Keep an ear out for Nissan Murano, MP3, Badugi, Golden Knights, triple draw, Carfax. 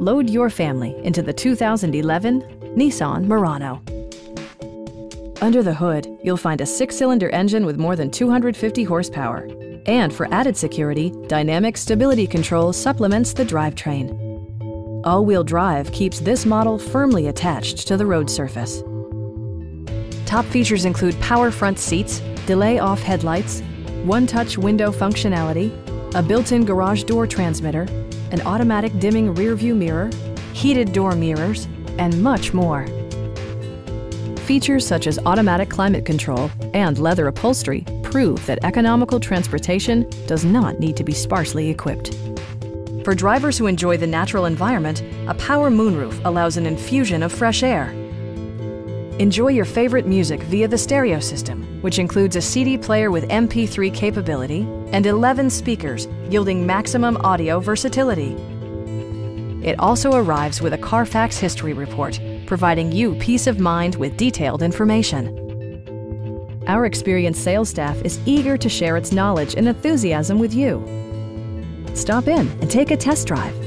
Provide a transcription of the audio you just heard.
Load your family into the 2011 Nissan Murano. Under the hood, you'll find a 6-cylinder engine with more than 250 horsepower. And for added security, dynamic stability control supplements the drivetrain. All-wheel drive keeps this model firmly attached to the road surface. Top features include power front seats, delay-off headlights, one-touch window functionality, a built-in garage door transmitter, an automatic dimming rear-view mirror, heated door mirrors, and much more. Features such as automatic climate control and leather upholstery prove that economical transportation does not need to be sparsely equipped. For drivers who enjoy the natural environment, a power moonroof allows an infusion of fresh air. Enjoy your favorite music via the stereo system, which includes a CD player with MP3 capability and 11 speakers, yielding maximum audio versatility. It also arrives with a Carfax history report, providing you peace of mind with detailed information. Our experienced sales staff is eager to share its knowledge and enthusiasm with you. Stop in and take a test drive.